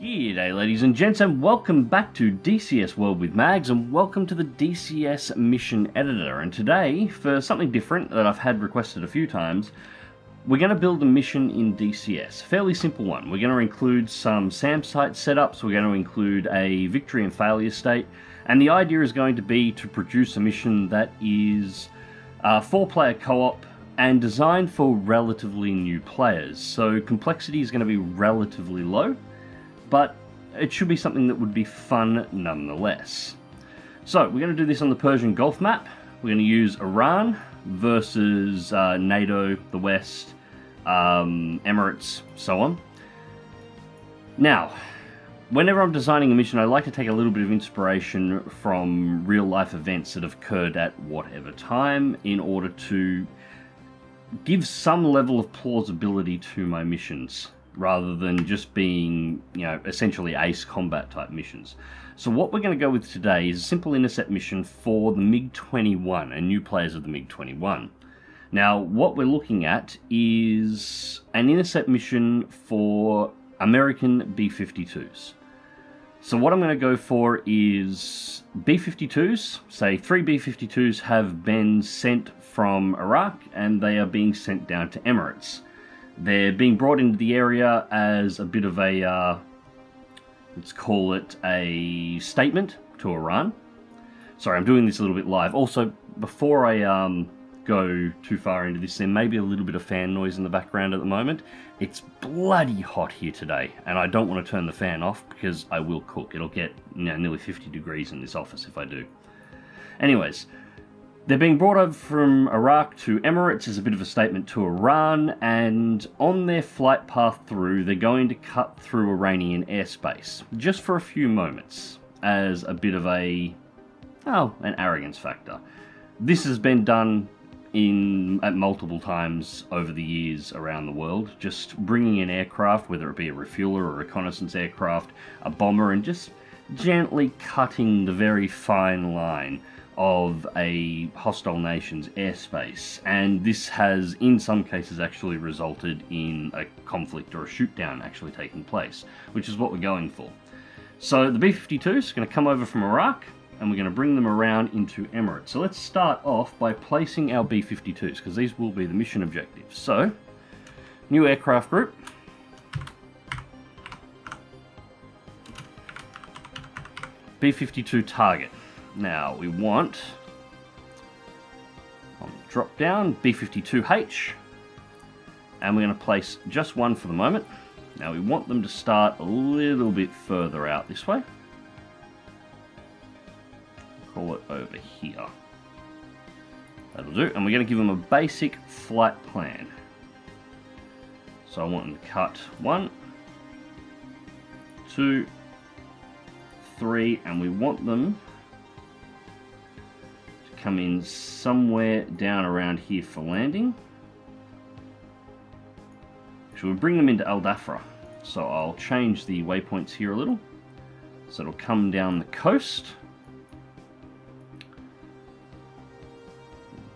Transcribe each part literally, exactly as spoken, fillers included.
G'day ladies and gents, and welcome back to D C S World with Mags, and welcome to the D C S Mission Editor. And today, for something different that I've had requested a few times, we're going to build a mission in D C S, fairly simple one. We're going to include some SAM site setups, we're going to include a victory and failure state, and the idea is going to be to produce a mission that is uh, four-player co-op and designed for relatively new players. So complexity is going to be relatively low, but it should be something that would be fun nonetheless. So we're going to do this on the Persian Gulf map. We're going to use Iran versus uh, NATO, the West, um, Emirates, so on. Now, whenever I'm designing a mission, I like to take a little bit of inspiration from real life events that have occurred at whatever time in order to give some level of plausibility to my missions, rather than just being, you know, essentially ace combat type missions. So what we're going to go with today is a simple intercept mission for the MiG twenty-one and new players of the MiG twenty-one. Now, what we're looking at is an intercept mission for American B fifty-twos. So what I'm going to go for is B fifty-twos. Say three B fifty-twos have been sent from Iraq and they are being sent down to Emirates. They're being brought into the area as a bit of a, uh, let's call it a statement to Iran. Sorry, I'm doing this a little bit live. Also, before I um, go too far into this, there may be a little bit of fan noise in the background at the moment. It's bloody hot here today, and I don't want to turn the fan off because I will cook. It'll get, you know, nearly fifty degrees in this office if I do. Anyways, they're being brought over from Iraq to Emirates as a bit of a statement to Iran, and on their flight path through, they're going to cut through Iranian airspace, just for a few moments, as a bit of a, oh, an arrogance factor. This has been done in at multiple times over the years around the world, just bringing an aircraft, whether it be a refueler or a reconnaissance aircraft, a bomber, and just gently cutting the very fine line of a hostile nation's airspace, and this has in some cases actually resulted in a conflict or a shoot down actually taking place, which is what we're going for. So the B fifty-two is going to come over from Iraq and we're going to bring them around into Emirates. So let's start off by placing our B fifty-twos, because these will be the mission objectives. So new aircraft group, B fifty-two target. Now we want, on the drop down, B fifty-two H, and we're going to place just one for the moment. Now we want them to start a little bit further out this way. Call it over here. That'll do, and we're going to give them a basic flight plan. So I want them to cut one, two, three, and we want them come in somewhere down around here for landing. So we'll bring them into Al Dafra. So I'll change the waypoints here a little. So it'll come down the coast.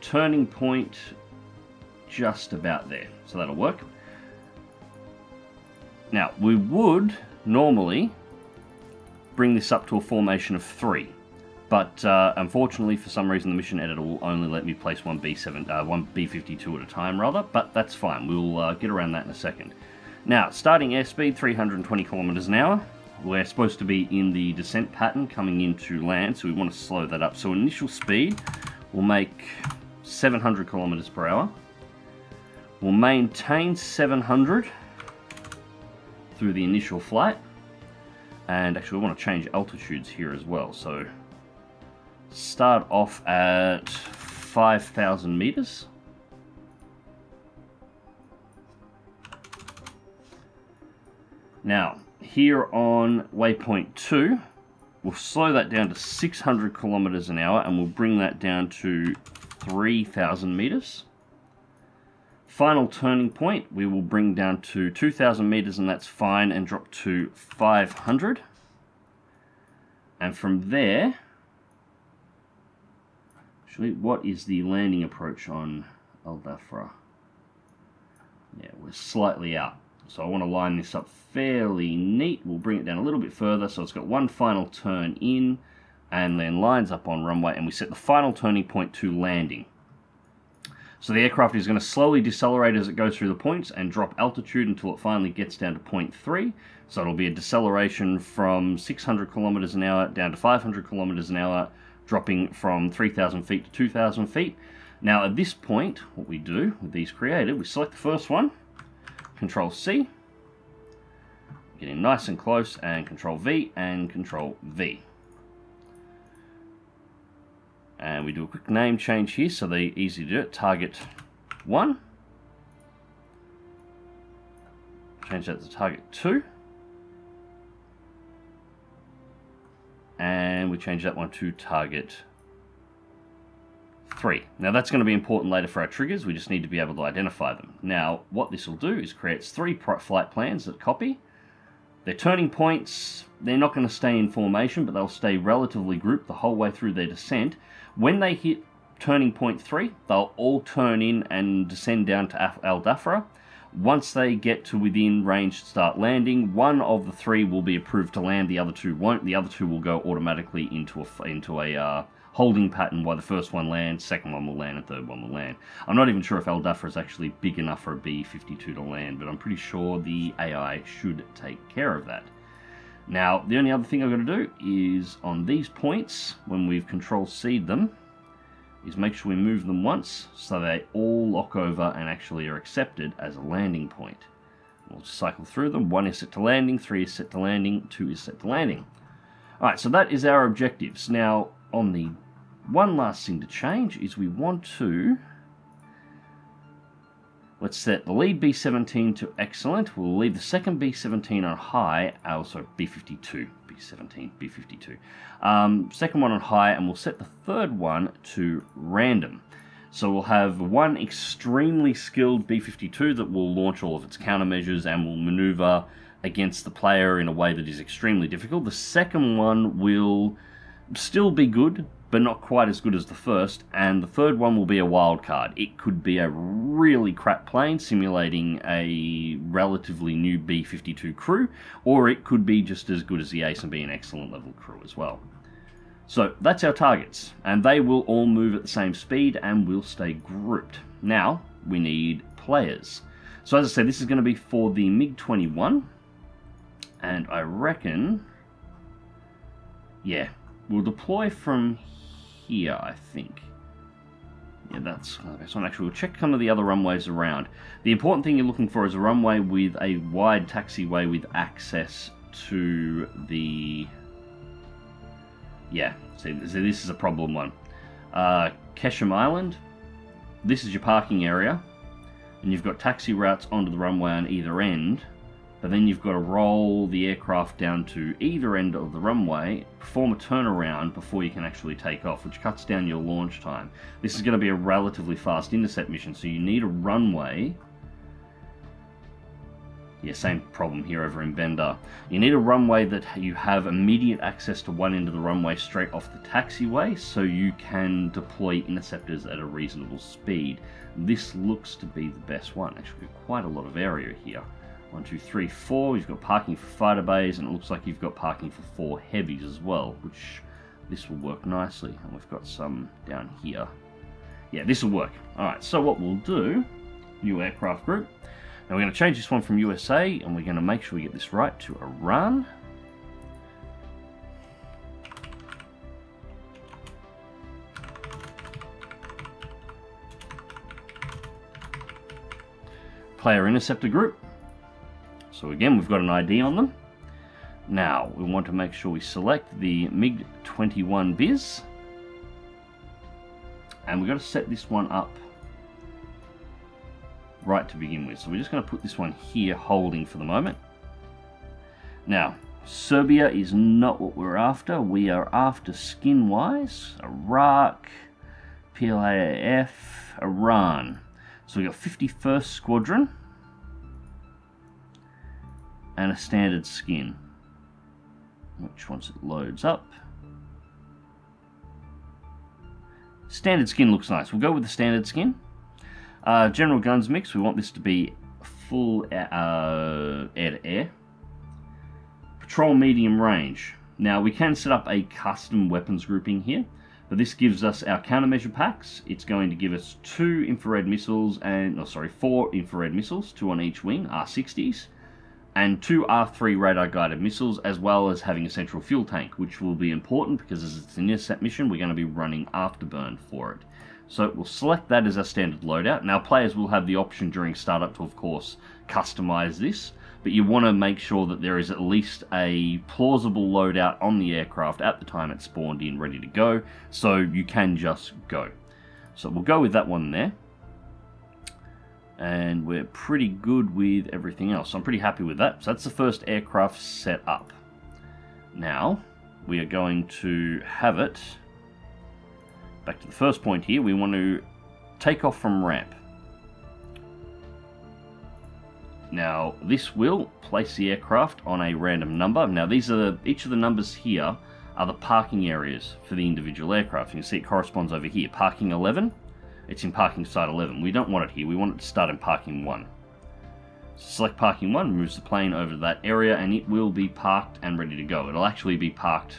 Turning point just about there. So that'll work. Now we would normally bring this up to a formation of three. But uh, unfortunately, for some reason, the mission editor will only let me place one B seven, uh, one B fifty-two at a time, rather. But that's fine. We'll uh, get around that in a second. Now, starting airspeed three hundred twenty kilometers an hour. We're supposed to be in the descent pattern coming into land, so we want to slow that up. So initial speed will make seven hundred kilometers per hour. We'll maintain seven hundred through the initial flight, and actually, we want to change altitudes here as well. So start off at five thousand meters. Now, here on waypoint two, we'll slow that down to six hundred kilometers an hour, and we'll bring that down to three thousand meters. Final turning point, we will bring down to two thousand meters, and that's fine, and drop to five hundred. And from there, actually, what is the landing approach on Al Dafra? Yeah, we're slightly out. So I want to line this up fairly neat. We'll bring it down a little bit further. So it's got one final turn in and then lines up on runway, and we set the final turning point to landing. So the aircraft is going to slowly decelerate as it goes through the points and drop altitude until it finally gets down to point three. So it'll be a deceleration from six hundred kilometers an hour down to five hundred kilometers an hour, dropping from three thousand feet to two thousand feet. Now at this point, what we do with these created, we select the first one, control C, get in nice and close, and control V and control V. And we do a quick name change here, so they're easy to do it. Target one. Change that to target two. And we change that one to target three. Now that's going to be important later for our triggers. We just need to be able to identify them. Now what this will do is creates three flight plans that copy. Their turning points, they're not going to stay in formation, but they'll stay relatively grouped the whole way through their descent. When they hit turning point three, they'll all turn in and descend down to Al Dafra. Once they get to within range to start landing, one of the three will be approved to land, the other two won't. The other two will go automatically into a, into a uh, holding pattern where the first one lands, second one will land, and third one will land. I'm not even sure if Al Dafra is actually big enough for a B fifty-two to land, but I'm pretty sure the A I should take care of that. Now, the only other thing I've got to do is, on these points, when we've control C'd them, is make sure we move them once so they all lock over and actually are accepted as a landing point. We'll cycle through them. One is set to landing, three is set to landing, two is set to landing. Alright, so that is our objectives. Now, on the one last thing to change is we want to... Let's set the lead B seventeen to excellent. We'll leave the second B seventeen on high. Oh, sorry, B fifty-two. B seventeen, B fifty-two. Um, second one on high, and we'll set the third one to random. So we'll have one extremely skilled B fifty-two that will launch all of its countermeasures and will maneuver against the player in a way that is extremely difficult. The second one will still be good, but not quite as good as the first, and the third one will be a wild card. It could be a really crap plane simulating a relatively new B fifty-two crew, or it could be just as good as the ace and be an excellent level crew as well. So that's our targets, and they will all move at the same speed and will stay grouped. Now we need players. So as I said, this is going to be for the MiG twenty-one, and I reckon, yeah, we'll deploy from here. Here, I think. Yeah, that's okay. So actually, we'll check some of the other runways around. The important thing you're looking for is a runway with a wide taxiway with access to the. Yeah, see, so this is a problem one. Uh, Qeshm Island. This is your parking area, and you've got taxi routes onto the runway on either end. But then you've got to roll the aircraft down to either end of the runway, perform a turnaround before you can actually take off, which cuts down your launch time. This is going to be a relatively fast intercept mission, so you need a runway. Yeah, same problem here over in Bender. You need a runway that you have immediate access to one end of the runway straight off the taxiway, so you can deploy interceptors at a reasonable speed. This looks to be the best one. Actually, quite a lot of area here. One, two, three, four. You've got parking for fighter bays, and it looks like you've got parking for four heavies as well, which this will work nicely. And we've got some down here. Yeah, this will work. Alright, so what we'll do, new aircraft group. Now we're going to change this one from U S A, and we're going to make sure we get this right, to Iran. Player interceptor group. So again, we've got an I D on them. Now, we want to make sure we select the MiG twenty-one bis. And we've got to set this one up right to begin with. So we're just going to put this one here holding for the moment. Now, Serbia is not what we're after. We are after skin-wise, Iraq, P L A F, Iran. So we've got fifty-first Squadron. And a standard skin, which once it loads up, standard skin looks nice. We'll go with the standard skin. Uh, general guns mix, we want this to be full uh, air-to-air. Patrol medium range. Now we can set up a custom weapons grouping here, but this gives us our countermeasure packs. It's going to give us two infrared missiles and, oh sorry, four infrared missiles, two on each wing, R sixties, and two R three radar guided missiles, as well as having a central fuel tank, which will be important because as it's an intercept mission, we're going to be running afterburn for it. So we'll select that as our standard loadout. Now players will have the option during startup to, of course, customize this, but you want to make sure that there is at least a plausible loadout on the aircraft at the time it's spawned in, ready to go, so you can just go. So we'll go with that one there. And we're pretty good with everything else. I'm pretty happy with that. So that's the first aircraft set up. Now, we are going to have it back to the first point here. We want to take off from ramp. Now, this will place the aircraft on a random number. Now, these are the, each of the numbers here are the parking areas for the individual aircraft. You can see it corresponds over here. Parking eleven, it's in parking site eleven. We don't want it here. We want it to start in parking one. Select parking one, moves the plane over to that area, and it will be parked and ready to go. It'll actually be parked,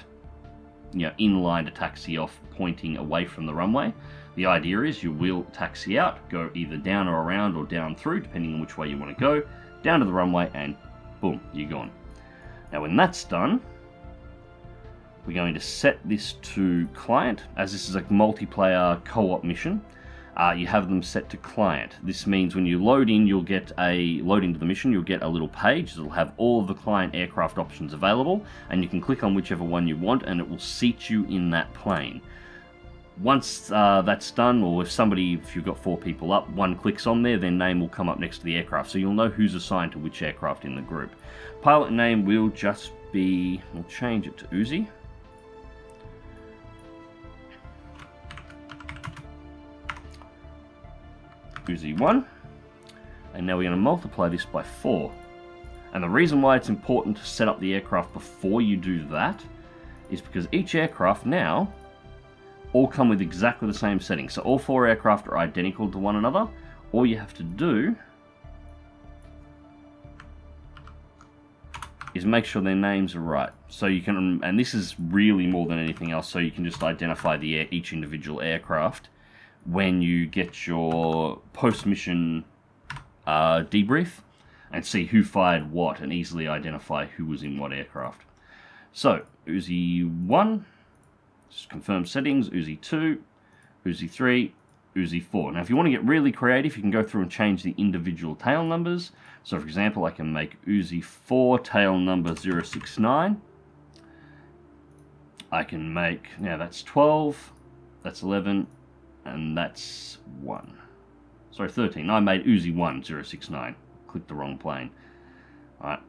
you know, in line to taxi off, pointing away from the runway. The idea is you will taxi out, go either down or around or down through, depending on which way you want to go, down to the runway, and boom, you're gone. Now when that's done, we're going to set this to client. As this is a multiplayer co-op mission, uh, you have them set to client. This means when you load in, you'll get a, load into the mission, you'll get a little page that'll have all of the client aircraft options available, and you can click on whichever one you want, and it will seat you in that plane. Once uh, that's done, or if somebody, if you've got four people up, one clicks on there, their name will come up next to the aircraft, so you'll know who's assigned to which aircraft in the group. Pilot name will just be, we'll change it to Uzi. Uzi one. And now we're going to multiply this by four. And the reason why it's important to set up the aircraft before you do that is because each aircraft now all come with exactly the same settings. So all four aircraft are identical to one another. All you have to do is make sure their names are right. So you can, and this is really more than anything else, so you can just identify the air, each individual aircraft when you get your post-mission uh, debrief and see who fired what and easily identify who was in what aircraft. So, Uzi one, just confirm settings, Uzi two, Uzi three, Uzi four. Now if you want to get really creative, you can go through and change the individual tail numbers. So for example, I can make Uzi four tail number zero six nine. I can make, now that's twelve, that's eleven, and that's one. Sorry, thirteen. I made Uzi one, zero six nine. Clicked the wrong plane. Alright.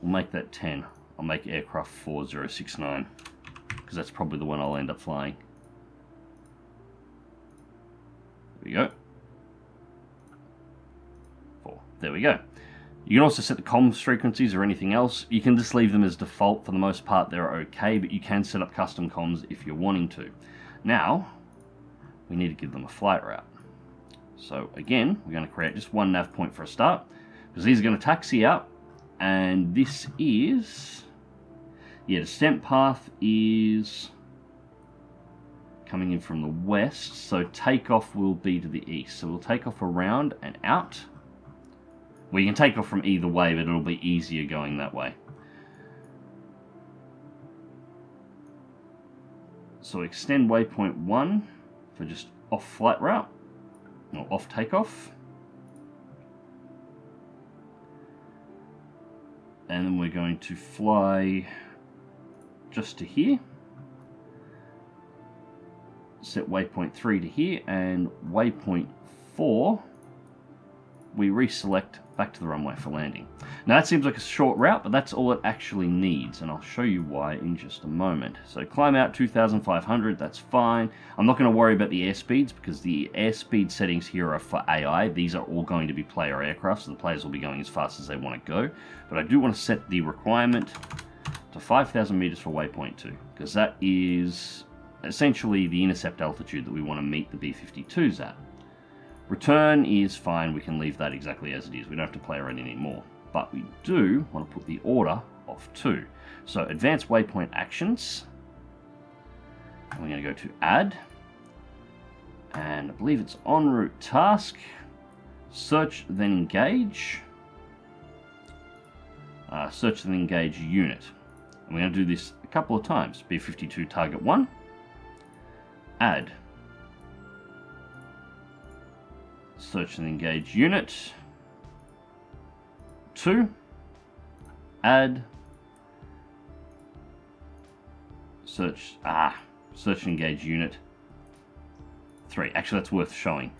We'll make that ten. I'll make aircraft four zero six nine, because that's probably the one I'll end up flying. There we go. Four. There we go. You can also set the comms frequencies or anything else. You can just leave them as default for the most part. They're okay, but you can set up custom comms if you're wanting to. Now, we need to give them a flight route. So again, we're going to create just one nav point for a start, because these are going to taxi out, and this is... yeah, descent path is coming in from the west, so takeoff will be to the east. So we'll take off around and out. Well, you can take off from either way, but it'll be easier going that way. So extend waypoint one for just off flight route, or off takeoff. And then we're going to fly just to here. Set waypoint three to here, and waypoint four, we reselect back to the runway for landing. Now that seems like a short route, but that's all it actually needs, and I'll show you why in just a moment. So climb out two thousand five hundred, that's fine. I'm not going to worry about the airspeeds, because the airspeed settings here are for A I. These are all going to be player aircraft, so the players will be going as fast as they want to go. But I do want to set the requirement to five thousand meters for waypoint two, because that is essentially the intercept altitude that we want to meet the B fifty-twos at. Return is fine, we can leave that exactly as it is. We don't have to play around anymore. But we do want to put the order off two. So advanced waypoint actions. And we're going to go to add. And I believe it's en route task. Search then engage. Uh, search then engage unit. And we're going to do this a couple of times. B fifty-two target one. Add. Search and engage unit two, add, search, ah, search and engage unit three. Actually, that's worth showing.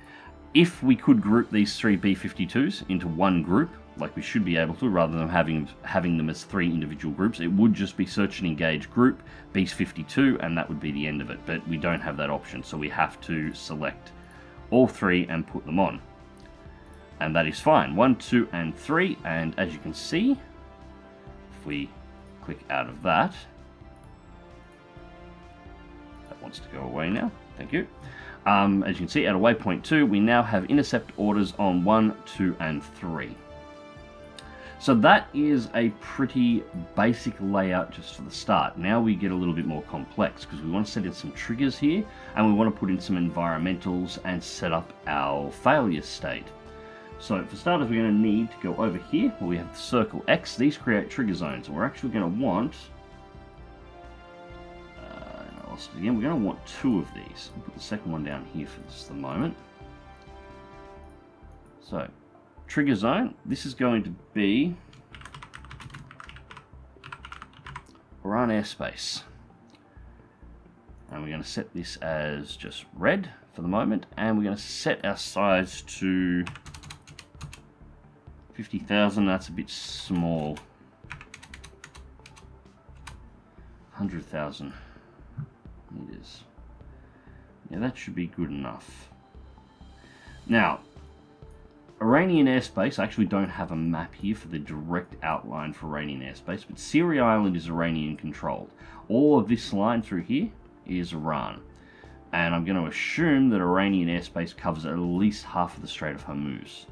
If we could group these three B fifty-twos into one group, like we should be able to, rather than having having them as three individual groups, it would just be search and engage group B fifty-two, and that would be the end of it. But we don't have that option, so we have to select all three and put them on. And that is fine. One, two, and three. And as you can see, if we click out of that, that wants to go away now. Thank you. Um, as you can see, out of waypoint two, we now have intercept orders on one, two, and three. So that is a pretty basic layout just for the start. Now we get a little bit more complex because we want to set in some triggers here, and we want to put in some environmentals and set up our failure state. So for starters, we're going to need to go over here where we have the circle X. These create trigger zones, and we're actually going to want, uh, I lost it again, we're going to want two of these. I'll put the second one down here for just the moment. So, trigger zone, this is going to be Iran airspace, and we're going to set this as just red for the moment, and we're going to set our size to fifty thousand. That's a bit small. One hundred thousand meters, yeah, that should be good enough. Now Iranian airspace, I actually don't have a map here for the direct outline for Iranian airspace, but Syria Island is Iranian controlled. All of this line through here is Iran. And I'm going to assume that Iranian airspace covers at least half of the Strait of Hormuz.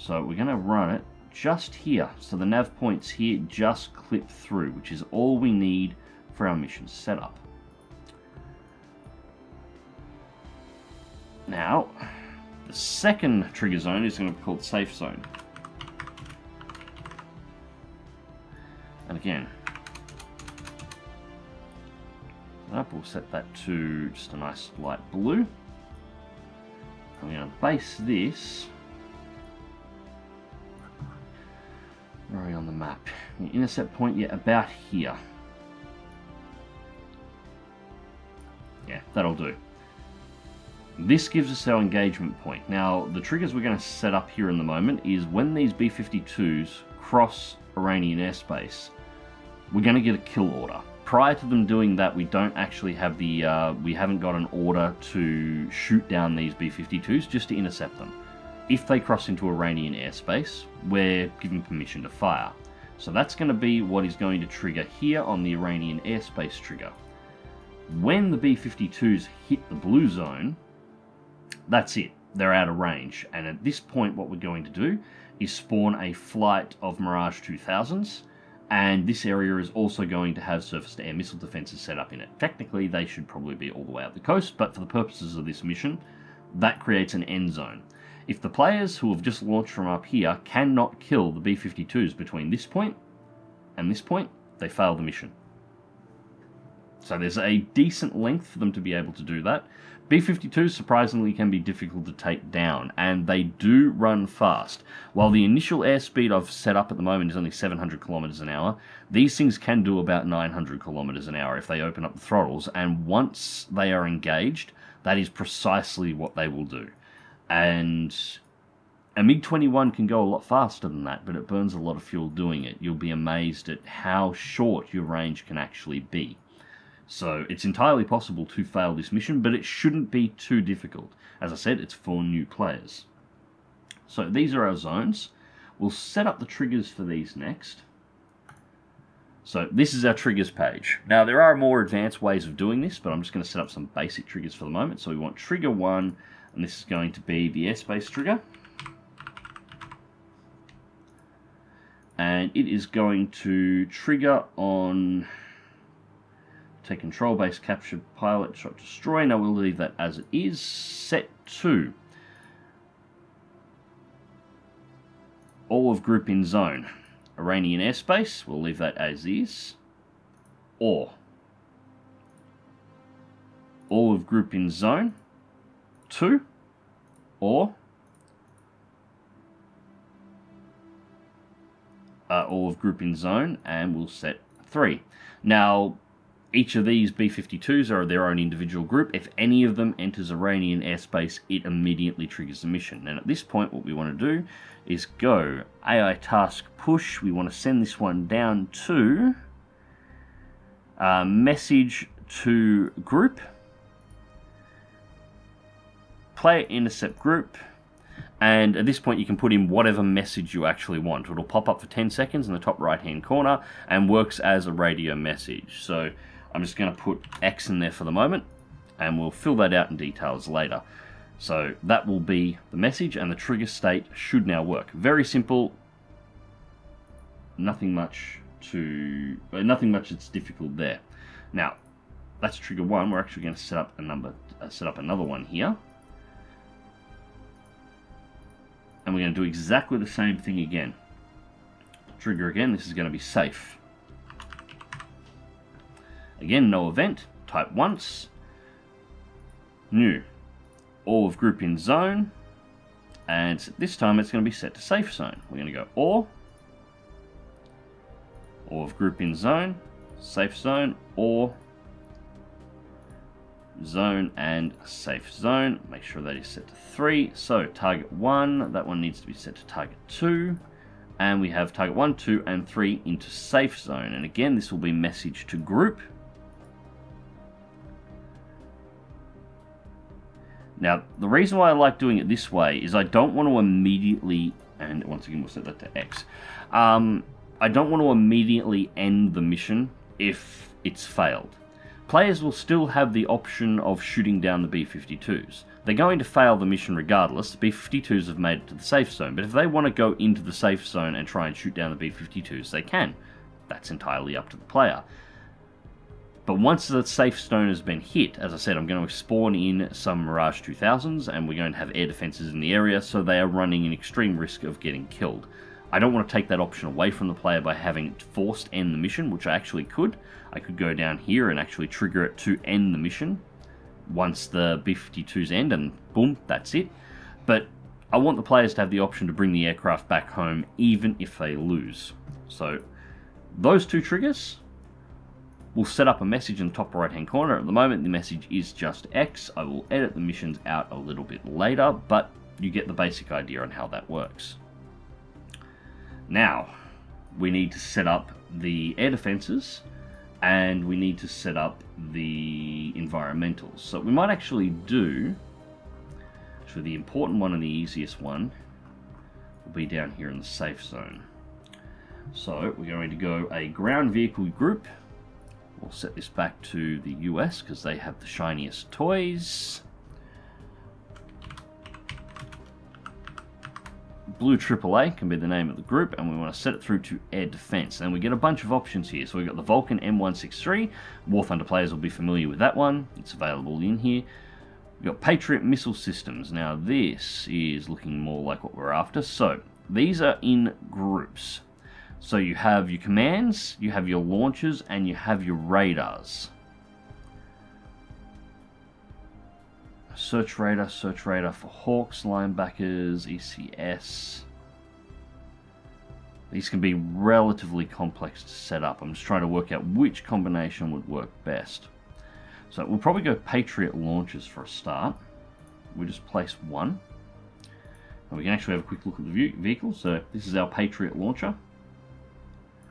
So we're going to run it just here. So the nav points here just clip through, which is all we need for our mission setup. Now, the second trigger zone is going to be called safe zone. And again, we'll set that to just a nice light blue. I'm going to base this, where are we on the map? Intercept point, yeah, about here. Yeah, that'll do. This gives us our engagement point. Now, the triggers we're going to set up here in the moment is when these B fifty-twos cross Iranian airspace, we're going to get a kill order. Prior to them doing that, we don't actually have the, uh, we haven't got an order to shoot down these B fifty-twos, just to intercept them. If they cross into Iranian airspace, we're given permission to fire. So that's going to be what is going to trigger here on the Iranian airspace trigger. When the B fifty-twos hit the blue zone, that's it, they're out of range. And at this point, what we're going to do is spawn a flight of Mirage two thousands, and this area is also going to have surface-to-air missile defenses set up in it. Technically, they should probably be all the way up the coast, but for the purposes of this mission, that creates an end zone. If the players who have just launched from up here cannot kill the B fifty-twos between this point and this point, they fail the mission. So there's a decent length for them to be able to do that. B fifty-twos, surprisingly, can be difficult to take down, and they do run fast. While the initial airspeed I've set up at the moment is only seven hundred kilometers an hour, these things can do about nine hundred kilometers an hour if they open up the throttles, and once they are engaged, that is precisely what they will do. And a MiG twenty-one can go a lot faster than that, but it burns a lot of fuel doing it. You'll be amazed at how short your range can actually be. So it's entirely possible to fail this mission, but it shouldn't be too difficult. As I said, it's for new players. So these are our zones. We'll set up the triggers for these next. So this is our triggers page. Now there are more advanced ways of doing this, but I'm just going to set up some basic triggers for the moment. So we want trigger one, and this is going to be the airspace trigger. And it is going to trigger on take control base, capture, pilot, shot, destroy. Now we'll leave that as it is. Set to all of group in zone. Iranian airspace, we'll leave that as is. Or all of group in zone two, or Uh, all of group in zone, and we'll set three. Now, each of these B fifty-twos are their own individual group. If any of them enters Iranian airspace, it immediately triggers the mission. And at this point, what we want to do is go A I task push. We want to send this one down to uh, message to group, player intercept group. And at this point you can put in whatever message you actually want. It'll pop up for ten seconds in the top right hand corner and works as a radio message. So I'm just going to put X in there for the moment, and we'll fill that out in details later. So that will be the message, and the trigger state should now work. Very simple, nothing much to nothing much that's difficult there. Now that's trigger one. We're actually going to set up a number uh, set up another one here. And we're going to do exactly the same thing again. Trigger again, this is going to be safe. Again, no event, type once. New. All of group in zone. And this time it's going to be set to safe zone. We're going to go or. All of group in zone, safe zone, or. Zone and safe zone. Make sure that is set to three. So target one, that one needs to be set to target two, and we have target one, two, and three into safe zone. And again, this will be message to group. Now, the reason why I like doing it this way is I don't want to immediately, and once again we'll set that to X. Um, I don't want to immediately end the mission if it's failed. Players will still have the option of shooting down the B fifty-twos. They're going to fail the mission regardless. The B fifty-twos have made it to the safe zone, but if they want to go into the safe zone and try and shoot down the B fifty-twos, they can. That's entirely up to the player. But once the safe zone has been hit, as I said, I'm going to spawn in some Mirage two thousands, and we're going to have air defenses in the area, so they are running an extreme risk of getting killed. I don't want to take that option away from the player by having it forced end the mission, which I actually could. I could go down here and actually trigger it to end the mission once the B fifty-twos end, and boom, that's it. But I want the players to have the option to bring the aircraft back home even if they lose. So those two triggers will set up a message in the top right hand corner. At the moment the message is just X. I will edit the missions out a little bit later, but you get the basic idea on how that works. Now, we need to set up the air defenses, and we need to set up the environmentals. So we might actually do, actually the important one and the easiest one will be down here in the safe zone. So we're going to go a ground vehicle group. We'll set this back to the U S because they have the shiniest toys. Blue triple A can be the name of the group, and we want to set it through to air defense. And we get a bunch of options here. So we've got the Vulcan M one sixty-three. War Thunder players will be familiar with that one. It's available in here. We've got Patriot missile systems. Now this is looking more like what we're after. So these are in groups. So you have your commands, you have your launchers, and you have your radars. Search radar, search radar for Hawks, Linebackers, E C S. These can be relatively complex to set up. I'm just trying to work out which combination would work best. So we'll probably go Patriot launchers for a start. We just place one. And we can actually have a quick look at the vehicle. So this is our Patriot launcher.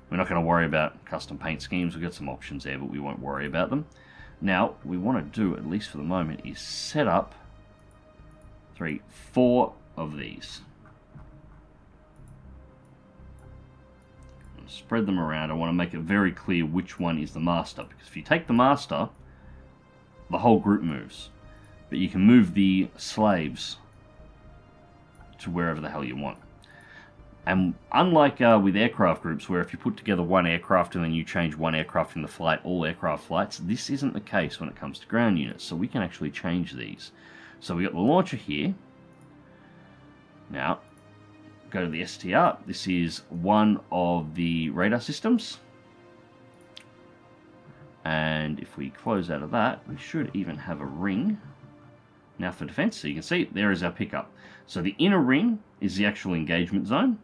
We're not going to worry about custom paint schemes. We've got some options there, but we won't worry about them. Now, what we want to do, at least for the moment, is set up three, four of these. spread them around, I want to make it very clear which one is the master, because if you take the master, the whole group moves. But you can move the slaves to wherever the hell you want. And unlike uh, with aircraft groups, where if you put together one aircraft and then you change one aircraft in the flight, all aircraft flights, this isn't the case when it comes to ground units. So we can actually change these. So we got the launcher here. Now, go to the S T R. This is one of the radar systems. And if we close out of that, we should even have a ring. Now for defense, so you can see, there is our pickup. So the inner ring is the actual engagement zone.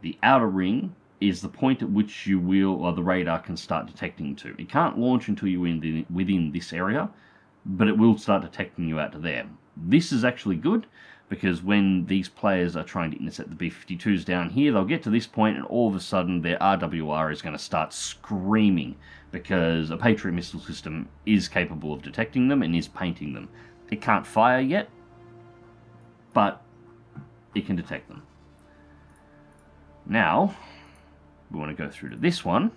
The outer ring is the point at which you will, or the radar can start detecting to. It can't launch until you're in the, within this area, but it will start detecting you out to there. This is actually good, because when these players are trying to intercept the B fifty-twos down here, they'll get to this point and all of a sudden their R W R is going to start screaming, because a Patriot missile system is capable of detecting them and is painting them. It can't fire yet, but it can detect them. Now, we want to go through to this one.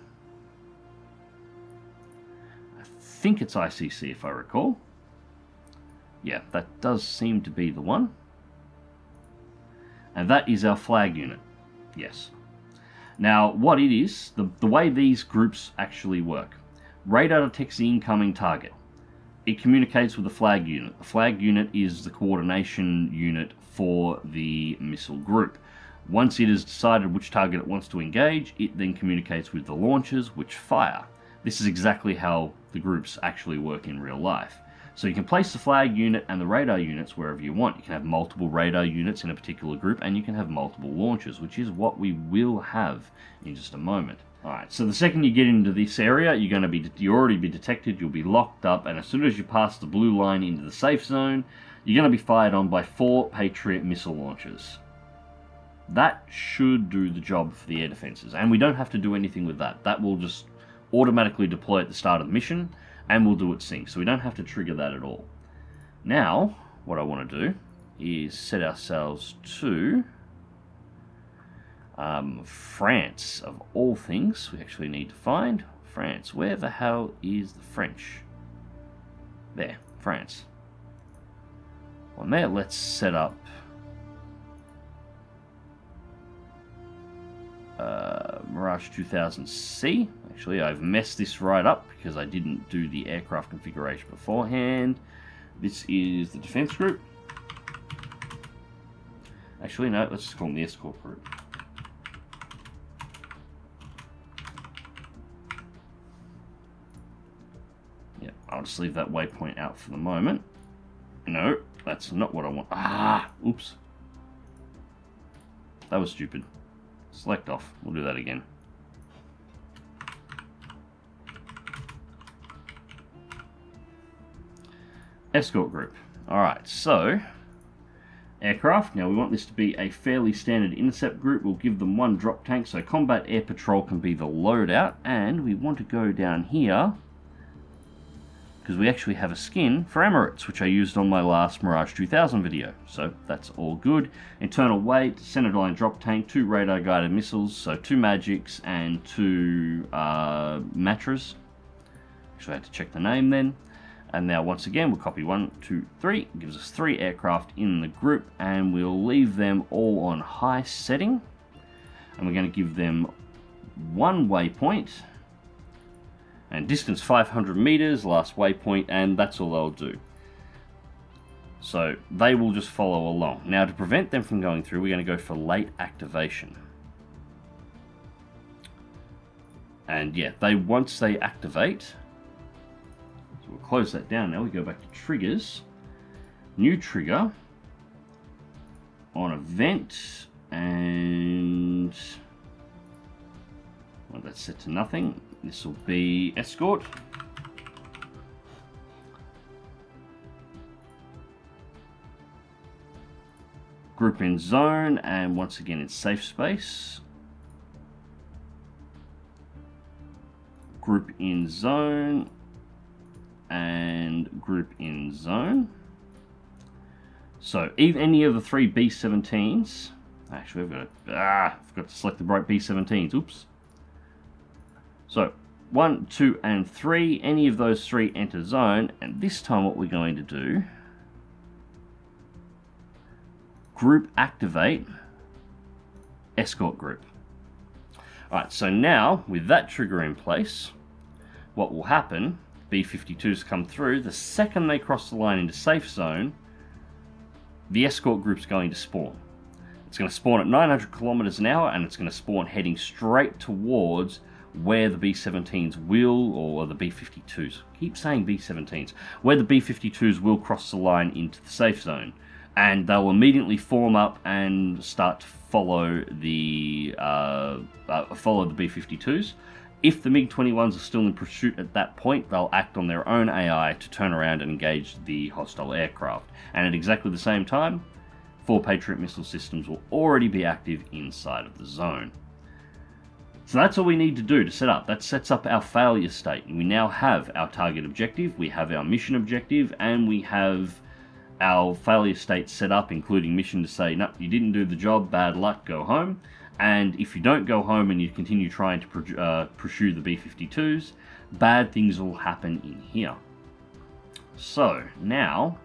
I think it's I C C if I recall. Yeah, that does seem to be the one. And that is our flag unit. Yes. Now, what it is, the, the way these groups actually work. Radar detects the incoming target. It communicates with the flag unit. The flag unit is the coordination unit for the missile group. Once it has decided which target it wants to engage, it then communicates with the launchers, which fire. This is exactly how the groups actually work in real life. So you can place the flag unit and the radar units wherever you want. You can have multiple radar units in a particular group, and you can have multiple launchers, which is what we will have in just a moment. Alright, so the second you get into this area, you're going to be, you'll already be detected, you'll be locked up, and as soon as you pass the blue line into the safe zone, you're going to be fired on by four Patriot missile launchers. That should do the job for the air defences, and we don't have to do anything with that. That will just automatically deploy at the start of the mission, and we'll do it sync, so we don't have to trigger that at all. Now, what I want to do is set ourselves to... Um, France, of all things, we actually need to find France. Where the hell is the French? There, France. On there, let's set up uh, Mirage two thousand C. Actually, I've messed this right up because I didn't do the aircraft configuration beforehand. This is the defense group. Actually, no, let's just call them the escort group. I'll just leave that waypoint out for the moment. No, that's not what I want. Ah, oops. That was stupid. Select off. We'll do that again. Escort group. Alright, so... aircraft. Now we want this to be a fairly standard intercept group. We'll give them one drop tank, so combat air patrol can be the loadout. And we want to go down here... because we actually have a skin for Emirates, which I used on my last Mirage two thousand video. So that's all good. Internal weight, centerline drop tank, two radar guided missiles, so two Magics and two uh, Matras. Actually I had to check the name then. And now once again, we'll copy one, two, three. It gives us three aircraft in the group, and we'll leave them all on high setting. And we're gonna give them one waypoint. And distance five hundred meters, last waypoint, and that's all they'll do. So they will just follow along. Now to prevent them from going through, we're going to go for late activation. And yeah, they once they activate, so we'll close that down now, we go back to triggers, new trigger, on event, and well, that's set to nothing. This will be escort. Group in zone, and once again in safe space. Group in zone, and group in zone. So, if any of the three B seventeens, actually I've got to, ah, I forgot to select the right B seventeens, oops. So one, two, and three, any of those three enter zone, and this time what we're going to do, group activate, escort group. Alright, so now with that trigger in place, what will happen, B fifty-twos come through, the second they cross the line into safe zone, the escort group's going to spawn. It's going to spawn at nine hundred kilometers an hour, and it's going to spawn heading straight towards where the B seventeens will, or the B fifty-twos, keep saying B seventeens, where the B fifty-twos will cross the line into the safe zone. And they'll immediately form up and start to follow the, uh, uh, follow the B fifty-twos. If the MiG twenty-ones are still in pursuit at that point, they'll act on their own A I to turn around and engage the hostile aircraft. And at exactly the same time, four Patriot missile systems will already be active inside of the zone. So that's all we need to do to set up. That sets up our failure state. We now have our target objective, we have our mission objective, and we have our failure state set up, including mission to say, no, you didn't do the job, bad luck, go home. And if you don't go home and you continue trying to uh, pursue the B fifty-twos, bad things will happen in here. So now,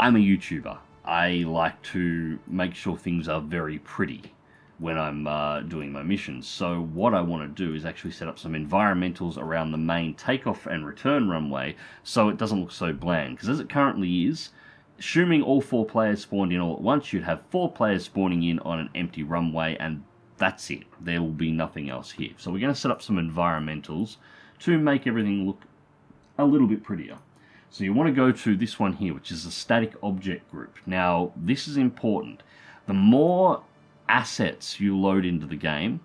I'm a YouTuber. I like to make sure things are very pretty when I'm uh, doing my missions. So what I want to do is actually set up some environmentals around the main takeoff and return runway so it doesn't look so bland. Because as it currently is, assuming all four players spawned in all at once, you'd have four players spawning in on an empty runway, and that's it. There will be nothing else here. So we're going to set up some environmentals to make everything look a little bit prettier. So you want to go to this one here, which is the static object group. Now, this is important. The more assets you load into the game,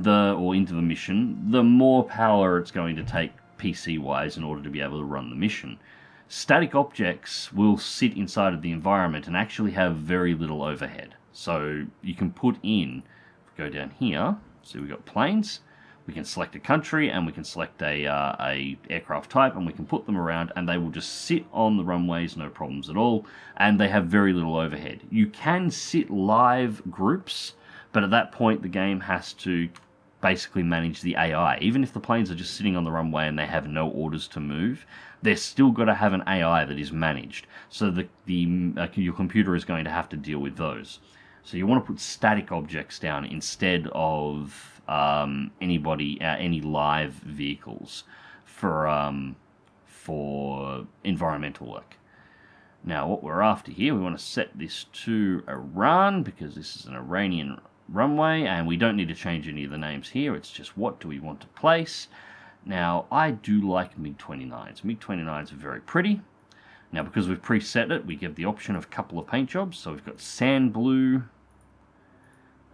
the or into the mission, the more power it's going to take P C-wise in order to be able to run the mission. Static objects will sit inside of the environment and actually have very little overhead. So you can put in, go down here, so we've got planes, we can select a country, and we can select a, uh, a aircraft type, and we can put them around, and they will just sit on the runways, no problems at all, and they have very little overhead. You can sit live groups, but at that point the game has to basically manage the A I. Even if the planes are just sitting on the runway and they have no orders to move, they're still got to have an A I that is managed. So the, the uh, your computer is going to have to deal with those. So you want to put static objects down instead of um, anybody, uh, any live vehicles for um, for environmental work. Now what we're after here, we want to set this to Iran because this is an Iranian runway, and we don't need to change any of the names here. It's just what do we want to place. Now I do like MiG twenty-nines. MiG twenty-nines are very pretty. Now because we've preset it, we give the option of a couple of paint jobs. So we've got sand blue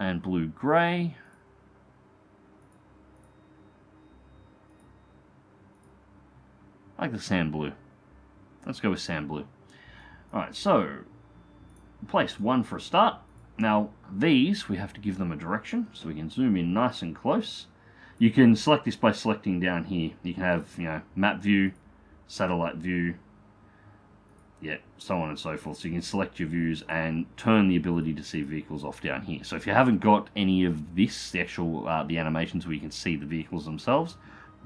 and blue grey. I like the sand blue. Let's go with sand blue. Alright, so place one for a start. Now, these, we have to give them a direction, so we can zoom in nice and close. You can select this by selecting down here. You can have, you know, map view, satellite view, yeah, so on and so forth. So you can select your views and turn the ability to see vehicles off down here. So if you haven't got any of this, the actual, uh, the animations where you can see the vehicles themselves,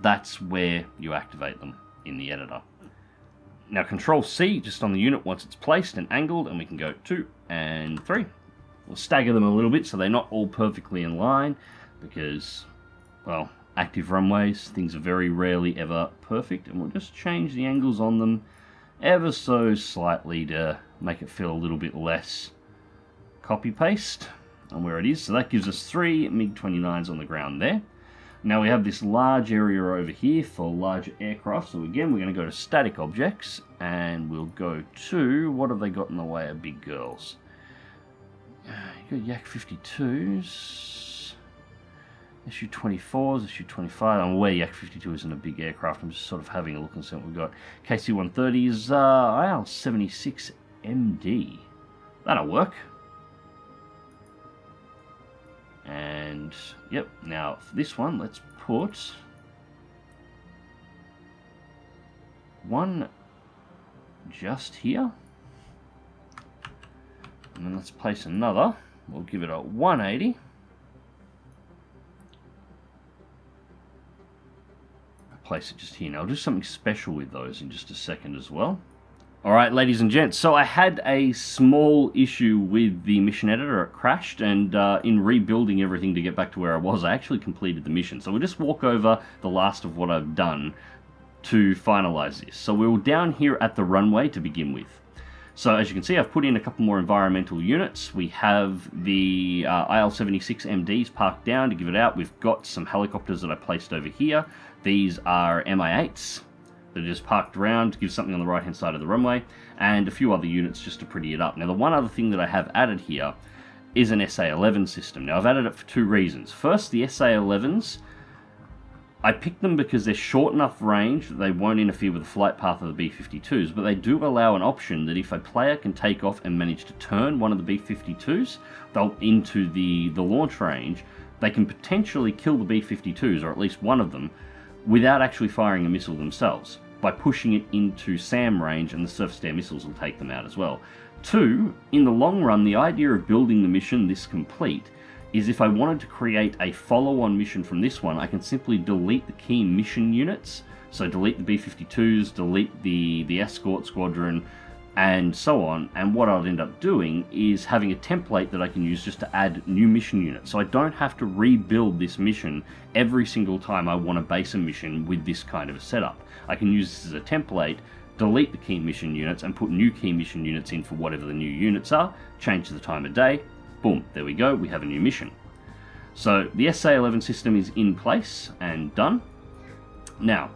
that's where you activate them in the editor. Now, control C, just on the unit once it's placed and angled, and we can go two and three. We'll stagger them a little bit so they're not all perfectly in line because, well, active runways, things are very rarely ever perfect, and we'll just change the angles on them ever so slightly to make it feel a little bit less copy-paste and where it is. So that gives us three MiG twenty-nines on the ground there. Now we have this large area over here for larger aircraft, so again we're going to go to static objects and we'll go to, what have they got in the way of big girls? You got Yak fifty-twos, S U twenty-fours, S U twenty-five. I'm aware Yak fifty-two isn't a big aircraft. I'm just sort of having a look and see what we've got. K C one thirties, uh, I L seventy-six M D. That'll work. And yep. Now for this one, let's put one just here. And then let's place another. We'll give it a one eighty. place it just here now. I'll do something special with those in just a second as well. Alright, ladies and gents, so I had a small issue with the mission editor. It crashed, and uh, in rebuilding everything to get back to where I was, I actually completed the mission. So we'll just walk over the last of what I've done to finalize this. So we were down here at the runway to begin with. So as you can see, I've put in a couple more environmental units. We have the uh, I L seventy-six M Ds parked down to give it out. We've got some helicopters that I placed over here. These are M I eights. That is parked around to give something on the right hand side of the runway, and a few other units just to pretty it up. Now the one other thing that I have added here is an S A eleven system. Now I've added it for two reasons. First, the S A elevens, I picked them because they're short enough range that they won't interfere with the flight path of the B fifty-twos, but they do allow an option that if a player can take off and manage to turn one of the B fifty-twos they'll into the, the launch range, they can potentially kill the B fifty-twos, or at least one of them, without actually firing a missile themselves, by pushing it into SAM range, and the surface air missiles will take them out as well. Two, in the long run, the idea of building the mission this complete is if I wanted to create a follow-on mission from this one, I can simply delete the key mission units, so delete the B fifty-twos, delete the, the escort squadron, and so on, and what I'll end up doing is having a template that I can use just to add new mission units. So I don't have to rebuild this mission every single time I want to base a mission with this kind of a setup. I can use this as a template, delete the key mission units, and put new key mission units in for whatever the new units are, change the time of day, boom, there we go, we have a new mission. So the S A eleven system is in place and done. Now,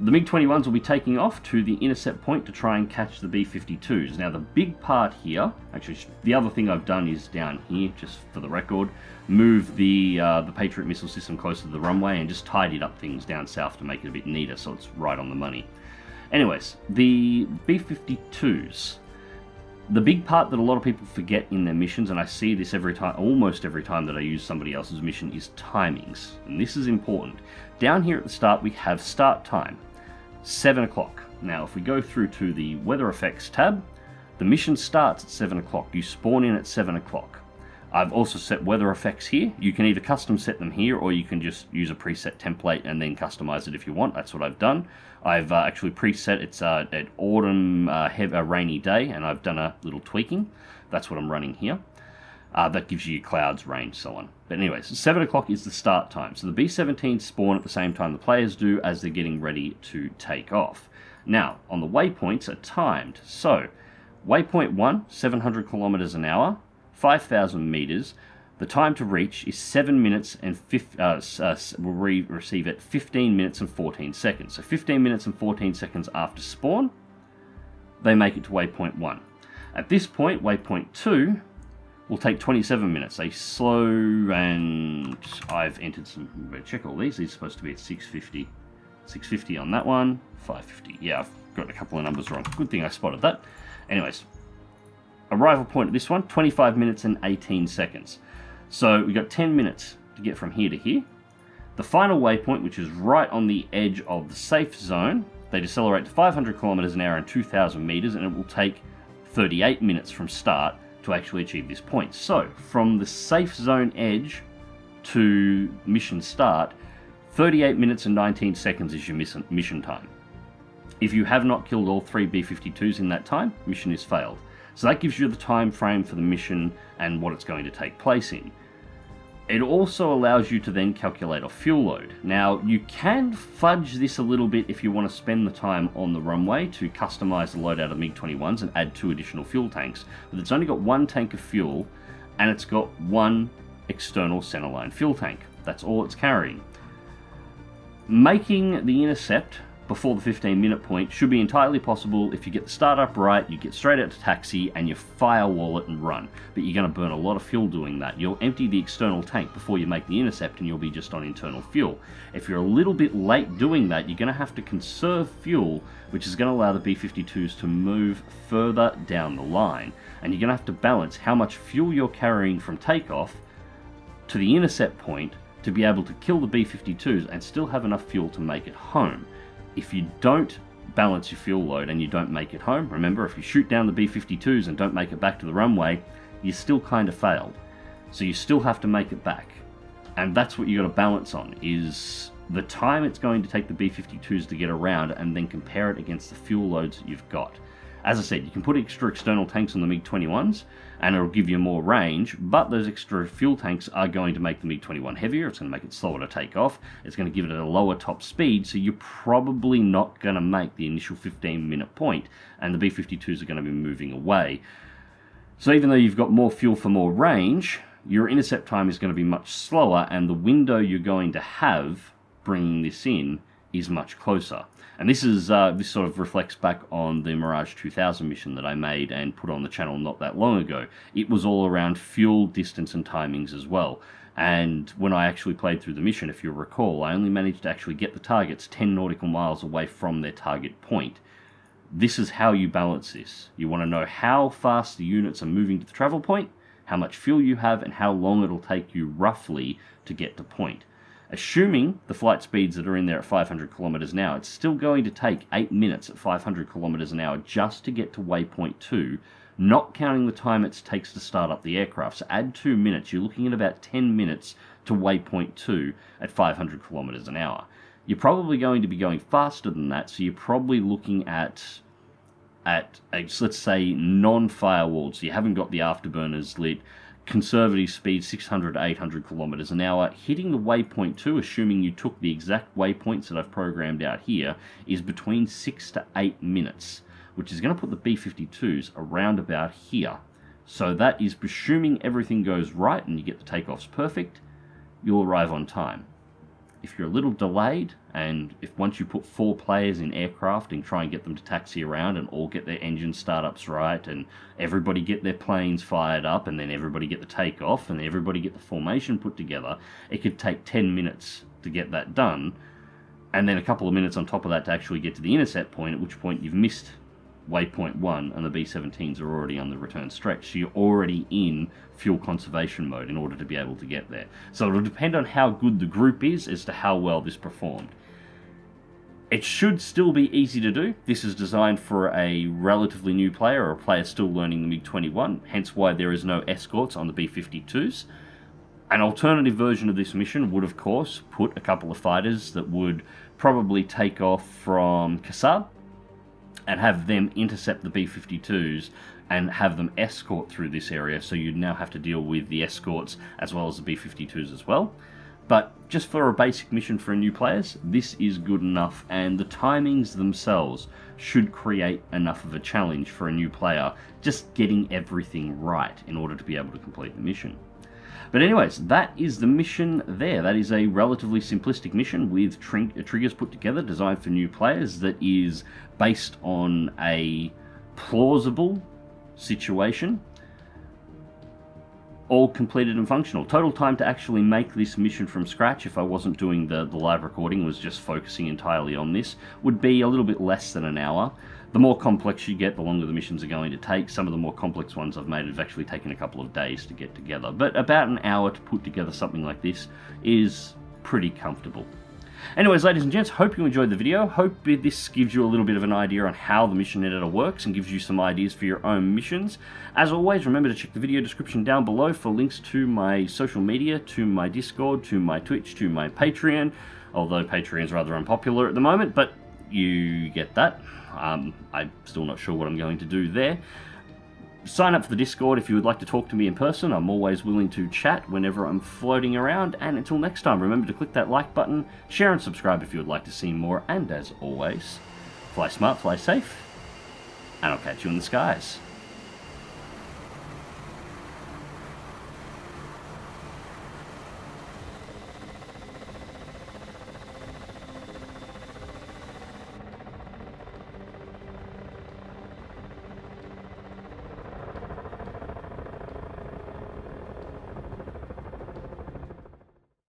the MiG twenty-ones will be taking off to the intercept point to try and catch the B fifty-twos. Now the big part here, actually the other thing I've done is down here, just for the record, move the uh, the Patriot missile system closer to the runway and just tidied up things down south to make it a bit neater so it's right on the money. Anyways, the B fifty-twos, the big part that a lot of people forget in their missions, and I see this every time, almost every time that I use somebody else's mission, is timings. And this is important. Down here at the start we have start time. seven o'clock. Now if we go through to the weather effects tab, the mission starts at seven o'clock. You spawn in at seven o'clock. I've also set weather effects here. You can either custom set them here or you can just use a preset template and then customize it if you want. That's what I've done. I've uh, actually preset it's uh, an autumn uh, heavy, a rainy day, and I've done a little tweaking. That's what I'm running here. Uh, that gives you your clouds, range, so on. But anyways, seven o'clock is the start time. So the B seventeens spawn at the same time the players do as they're getting ready to take off. Now, on the waypoints are timed. So, waypoint one, seven hundred kilometers an hour, five thousand meters. The time to reach is seven minutes and uh, uh, we'll re receive it fifteen minutes and fourteen seconds. So fifteen minutes and fourteen seconds after spawn, they make it to waypoint one. At this point, waypoint two will take twenty-seven minutes. They slow, and I've entered some, check all these, these are supposed to be at six fifty. six fifty on that one, five fifty. Yeah, I've got a couple of numbers wrong. Good thing I spotted that. Anyways, arrival point at this one, twenty-five minutes and eighteen seconds. So we got ten minutes to get from here to here. The final waypoint, which is right on the edge of the safe zone, they decelerate to five hundred kilometers an hour and two thousand meters, and it will take thirty-eight minutes from start to actually achieve this point. So from the safe zone edge to mission start, thirty-eight minutes and nineteen seconds is your mission time. If you have not killed all three B fifty-twos in that time, mission is failed. So that gives you the time frame for the mission and what it's going to take place in. It also allows you to then calculate a fuel load. Now you can fudge this a little bit if you want to spend the time on the runway to customize the load out of MiG twenty-ones and add two additional fuel tanks, but it's only got one tank of fuel and it's got one external centerline fuel tank. That's all it's carrying. Making the intercept before the fifteen minute point should be entirely possible if you get the startup right, you get straight out to taxi and you firewall it and run. But you're going to burn a lot of fuel doing that. You'll empty the external tank before you make the intercept and you'll be just on internal fuel. If you're a little bit late doing that, you're going to have to conserve fuel, which is going to allow the B fifty-twos to move further down the line. And you're going to have to balance how much fuel you're carrying from takeoff to the intercept point to be able to kill the B fifty-twos and still have enough fuel to make it home. If you don't balance your fuel load and you don't make it home, remember, if you shoot down the B fifty-twos and don't make it back to the runway, you still kind of failed. So you still have to make it back. And that's what you got to balance on, is the time it's going to take the B fifty-twos to get around, and then compare it against the fuel loads you've got. As I said, you can put extra external tanks on the MiG twenty-ones and it'll give you more range, but those extra fuel tanks are going to make the MiG twenty-one heavier, it's going to make it slower to take off, it's going to give it a lower top speed, so you're probably not going to make the initial fifteen minute point, and the B fifty-twos are going to be moving away. So even though you've got more fuel for more range, your intercept time is going to be much slower, and the window you're going to have bringing this in is much closer. And this is uh, this sort of reflects back on the Mirage two thousand mission that I made and put on the channel not that long ago. It was all around fuel, distance and timings as well. And when I actually played through the mission, if you'll recall, I only managed to actually get the targets ten nautical miles away from their target point. This is how you balance this. You want to know how fast the units are moving to the travel point, how much fuel you have, and how long it'll take you roughly to get to point. Assuming the flight speeds that are in there at five hundred kilometers an hour, it's still going to take eight minutes at five hundred kilometers an hour just to get to waypoint two, not counting the time it takes to start up the aircraft. So add two minutes, you're looking at about ten minutes to waypoint two at five hundred kilometers an hour. You're probably going to be going faster than that, so you're probably looking at, at let's say, non-firewalled, so you haven't got the afterburners lit, conservative speed six hundred to eight hundred kilometers an hour, hitting the waypoint two, assuming you took the exact waypoints that I've programmed out here, is between six to eight minutes, which is going to put the B fifty-twos around about here. So that is assuming everything goes right and you get the takeoffs perfect, you'll arrive on time. If you're a little delayed, and if once you put four players in aircraft and try and get them to taxi around and all get their engine startups right, and everybody get their planes fired up, and then everybody get the takeoff, and everybody get the formation put together, it could take ten minutes to get that done, and then a couple of minutes on top of that to actually get to the intercept point, at which point you've missed waypoint one, and the B seventeens are already on the return stretch, so you're already in fuel conservation mode in order to be able to get there. So it'll depend on how good the group is as to how well this performed. It should still be easy to do. This is designed for a relatively new player, or a player still learning the MiG twenty-one, hence why there is no escorts on the B fifty-twos. An alternative version of this mission would, of course, put a couple of fighters that would probably take off from Kasab, and have them intercept the B fifty-twos and have them escort through this area, so you'd now have to deal with the escorts as well as the B fifty-twos as well. But just for a basic mission for new players, this is good enough, and the timings themselves should create enough of a challenge for a new player, just getting everything right in order to be able to complete the mission. But anyways, that is the mission there. That is a relatively simplistic mission with tr triggers put together, designed for new players, that is based on a plausible situation. All completed and functional. Total time to actually make this mission from scratch, if I wasn't doing the, the live recording, was just focusing entirely on this, would be a little bit less than an hour. The more complex you get, the longer the missions are going to take. Some of the more complex ones I've made have actually taken a couple of days to get together. But about an hour to put together something like this is pretty comfortable. Anyways, ladies and gents, hope you enjoyed the video. Hope this gives you a little bit of an idea on how the mission editor works and gives you some ideas for your own missions. As always, remember to check the video description down below for links to my social media, to my Discord, to my Twitch, to my Patreon, although Patreon's rather unpopular at the moment, but you get that. Um, I'm still not sure what I'm going to do there. Sign up for the Discord if you would like to talk to me in person. I'm always willing to chat whenever I'm floating around. And until next time, remember to click that like button, share and subscribe if you would like to see more. And as always, fly smart, fly safe, and I'll catch you in the skies.